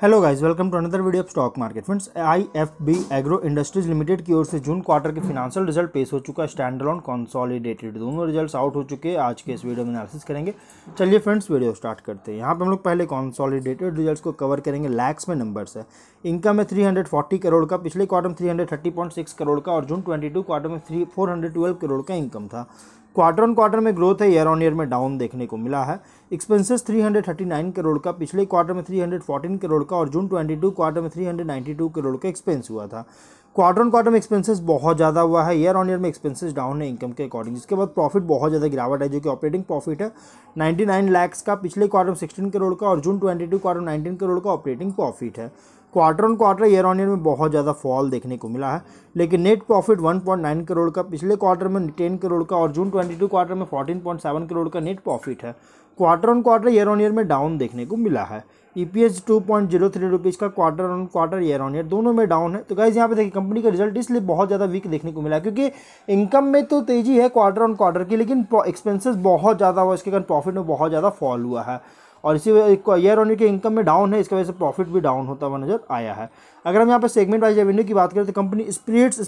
Hello guys, welcome to another video of stock market. Friends, IFB agro industries limited की ओर से June quarter के financial result पेश हो चुका है। स्टैंडअलोन कंसोलिडेटेड दोनों रिजल्ट्स आउट हो चुके हैं। आज के इस वीडियो में एनालिसिस करेंगे। चलिए फ्रेंड्स, वीडियो स्टार्ट करते हैं। यहाँ पे हम लोग पहले कंसोलिडेटेड रिजल्ट को कवर करेंगे। लैक्स में नंबर्स है। इनकम है 340 करोड़ का, पिछले क्वार्टर में 330.6 करोड़ का और जून 22 क्वार्टर में 412 करोड़ का इनकम था। क्वार्टर ऑन क्वार्टर में ग्रोथ है, ईयर ऑन ईयर में डाउन देखने को मिला है। एक्सपेंसेस 339 करोड़ का, पिछले क्वार्टर में 314 करोड़ का और जून 22 क्वार्टर में 392 करोड़ का एक्सपेंस हुआ था। क्वार्टर ऑन क्वार्टर में एक्सपेंसेस बहुत ज़्यादा हुआ है, ईयर ऑन ईयर में एक्सपेंसेस डाउन है इनकम के अकॉर्डिंग। इसके बाद प्रॉफिट बहुत ज़्यादा गिरावट है, जो कि ऑपरेटिंग प्रॉफिट है 99 लाख का, पिछले क्वार्टर में 16 करोड़ का और जून 22 क्वार्टर में 19 करोड़ का ऑपरेटिंग प्रॉफिट है। Quarter on quarter, year on year में बहुत ज़्यादा फॉल देखने को मिला है। लेकिन नेट प्रॉफिट 1.9 करोड़ का, पिछले क्वार्टर में 10 करोड़ का और जून 22 क्वार्टर में 14.7 करोड़ का नेट प्रॉफिट है। क्वार्टर ऑन ईयर में डाउन देखने को मिला है। EPS 2.03 रुपीज़ का quarter on quarter, year on year दोनों में डाउन है। तो गाइज यहाँ पे देखिए, कंपनी का रिजल्ट इसलिए बहुत ज़्यादा वीक देखने को मिला क्योंकि इनकम में तो तेज़ी है क्वार्टर ऑन क्वार्टर की, लेकिन एक्सपेंसेस बहुत ज़्यादा हुआ, इसके कारण प्रॉफिट में बहुत ज़्यादा फॉल हुआ है और इसी वजह ईयर ऑन ईयर के इनकम में डाउन है, इसकी वजह से प्रॉफिट भी डाउन होता हुआ नजर आया है। अगर हम यहाँ पर सेगमेंट वाइज रेवेन्यू की बात करें तो company spirits,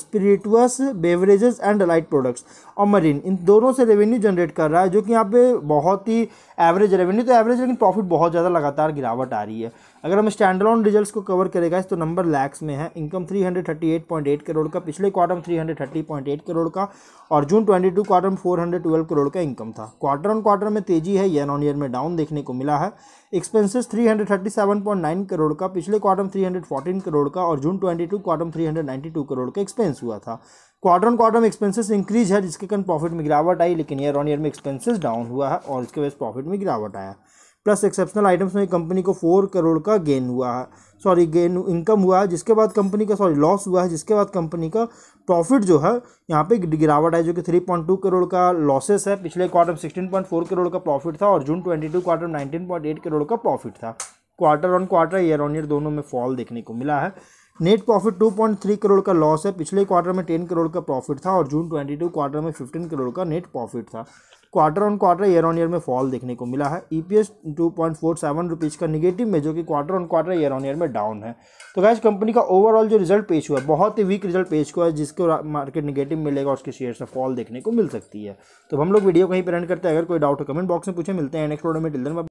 spirituous beverages and light products और मरीन, इन दोनों से रेवेन्यू जनरेट कर रहा है, जो कि यहाँ पे बहुत ही एवरेज रेवेन्यू तो एवरेज, लेकिन प्रॉफिट बहुत ज़्यादा लगातार गिरावट आ रही है। अगर हम स्टैंडअलोन रिजल्ट्स को कवर करेगा तो नंबर लैक्स में है। इनकम 338.8 करोड़ का, पिछले क्वार्टर में 330.8 करोड़ का और जून 22 क्वार्टर में 412 करोड़ का इनकम था। क्वार्टर ऑन क्वार्टर में तेजी है, ईयर ऑन ईयर में डाउन देखने को मिला है। एक्सपेंसेस 337.9 करोड़ का, पिछले क्वार्टर में 314 करोड़ का और जून 22 क्वार्टर में 392 करोड़ का एक्सपेंस हुआ था। क्वार्टर ऑन क्वार्टर में एक्सपेंसेस इंक्रीज है, जिसके कारण प्रॉफिट में गिरावट आई, लेकिन ईयर ऑन ईयर में एक्सपेंसेस डाउन हुआ है और इसके वजह से प्रॉफिट में गिरावट आया। प्लस एक्सेप्शनल आइटम्स में कंपनी को 4 करोड़ का गेन हुआ है, इनकम हुआ है, जिसके बाद कंपनी का लॉस हुआ है, जिसके बाद कंपनी का प्रॉफिट जो है यहाँ पे गिरावट है, जो कि 3.2 करोड़ का लॉसेस है, पिछले क्वार्टर में 16.4 करोड़ का प्रॉफिट था और जून 22 क्वार्टर में 19.8 करोड़ का प्रॉफिट था। Quarter on quarter, year on year दोनों में फॉल देखने को मिला है। नेट प्रॉफिट 2.3 करोड़ का लॉस है, पिछले क्वार्टर में 10 करोड़ का प्रॉफिट था और जून 22 क्वार्टर में 15 करोड़ का नेट प्रॉफिट था। Quarter on quarter, year on year में फॉल देखने को मिला है। EPS 2.47 रुपीज़ का निगेटिव में, जो कि quarter on quarter, year on year में डाउन है। तो गाइस, कंपनी का ओवरऑल जो रिजल्ट पेश हुआ है बहुत ही वीक रिजल्ट पेश हुआ है, जिसको मार्केट निगेटिव मिलेगा, उसके शेयर से फॉल देखने को मिल सकती है। तो हम लोग वीडियो कहीं पर एंड करते हैं। अगर कोई डाउट हो कमेंट बॉक्स में पूछे। मिलते हैं नेक्स्ट वीडियो में। Till then bye.